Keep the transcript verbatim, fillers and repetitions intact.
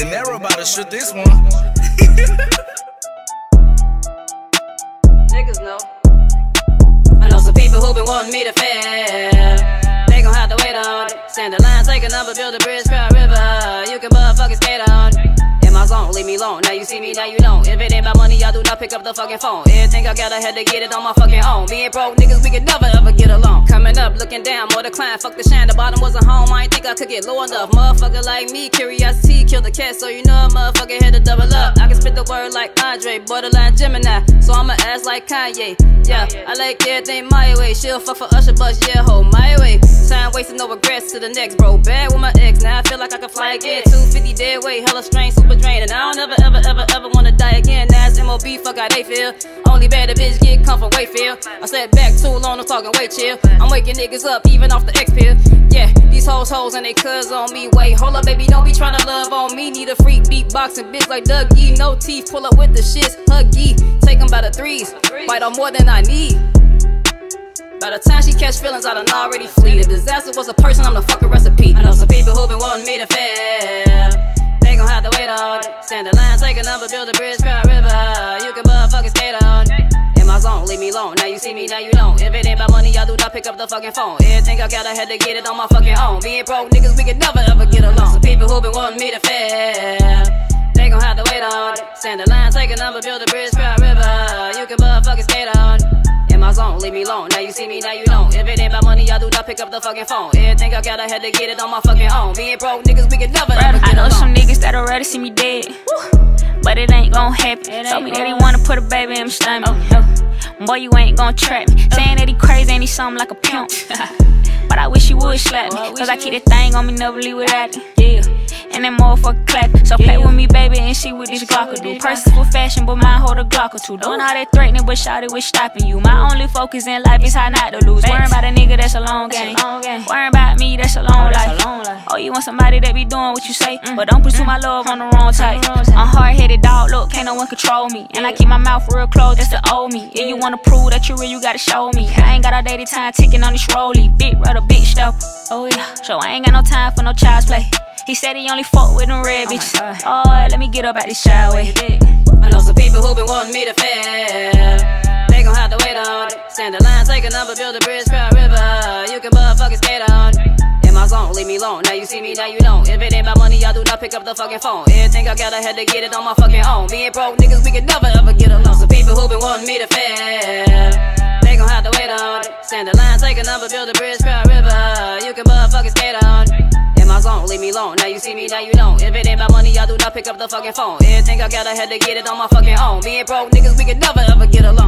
De Niro about to shoot this one. Niggas know. I know some people who been wanting me to fail. They gon' have to wait on it. Send the line, take a number, build a bridge, cry a river. You can motherfucking skate on it. In my zone, leave me alone. Now you see me, now you don't. If it ain't my money, I do not pick up the fucking phone. Everything I got, I had to get it on my fucking own. Me and broke niggas, we could never ever get along. Coming up, looking down, more decline. Fuck the shine, the bottom wasn't home. I ain't think I could get low enough. Motherfucker like me, curiosity killed the cat, so you know a motherfucker had to double up. I can spit the word like Andre, borderline Gemini, so I'ma ass like Kanye. Yeah, I like everything my way. She'll fuck for Usher, but yeah, ho, my way. Time wasting, no regrets to the next, bro. Bad with my ex, now I feel like I can fly again. two fifty dead weight, hella strain, super drain, and I don't ever, ever, ever, ever wanna die again. Now it's M O B, fuck how they feel. Only bad a bitch get come from Wakefield. I sat back too long, I'm talking way chill. I'm waking niggas up, even off the X pill. Yeah, these hoes, hoes, and they cuz on me. Wait, hold up, baby, don't be trying to love on me. Need a freak beatboxing bitch like Dougie. No teeth, pull up with the shits, huggy. Take them by the threes, bite on more than I need. By the time she catch feelings, I done already flee. The disaster was a person, I'm the fucking recipe. I know some people who been wanting me to fail. They gon' have to wait on it. Stand the line, take a number, build a bridge, cry a river. You can motherfucking skate on it. In my zone, leave me alone. Now you see me, now you don't. If it ain't my money, I do not pick up the fucking phone. Everything I got, I had to get it on my fucking own. Being broke niggas, we could never ever get along. Some people who been wanting me to fail. They gon' have to wait on it. Stand the line, take a number, build a bridge, cry a river. You can motherfucking skate on it. My zone, leave me alone. Now you see me, now you don't. If it ain't my money, I do not pick up the fucking phone. Everything I got, I had to get it on my fucking own. Being broke, niggas, we can never ever get I know along. Some niggas that already see me dead, but it ain't gon' happen. Ain't Told me that he wanna put a baby in my stomach. Oh, oh. Boy, you ain't gon' trap me. Oh. Saying that he crazy and he something like a pimp. But I wish you would slap me, cause I keep that thing on me, never leave without it. Yeah, and that motherfucker clap. So play with me, baby, and see what this Glock will do. Purses for fashion, but mine hold a Glock or two. Doing all that threatening, but shawty was stopping you. My only focus in life is how not to lose. Worrying about a nigga, that's a long game. Worrying about me, that's a long life. Oh, you want somebody that be doing what you say, mm. but don't pursue mm. my love on the wrong type. I'm hard-headed, dog, look, can't no one control me. And I keep my mouth real closed, that's the old me. If you wanna prove that you real, you gotta show me. I ain't got all daily time ticking on this rollie. Big brother, big stuff. Oh yeah, so I ain't got no time for no child's play. He said he only fought with them red bitches. Oh, oh, let me get up out this child way. I know some people who been wanting me to fail. They gon' have to wait on it. Stand the line, take a number, build a bridge, cry a river. You can motherfucking skate on it. In my zone, leave me alone. Now you see me, now you don't. If it ain't my money, I do not pick up the fucking phone. Everything I got, I had to get it on my fucking own. Being broke niggas, we could never ever get along. Some people who been wanting me to fail. They gon' have to wait on it. Stand the line, take a number, build a bridge, cry a river. You can motherfucking skate on it. In my zone, leave me alone. Now you see me, now you don't. If it ain't my money, I do not pick up the fucking phone. Everything I got, I had to get it on my fucking own. Being broke niggas, we could never ever get along.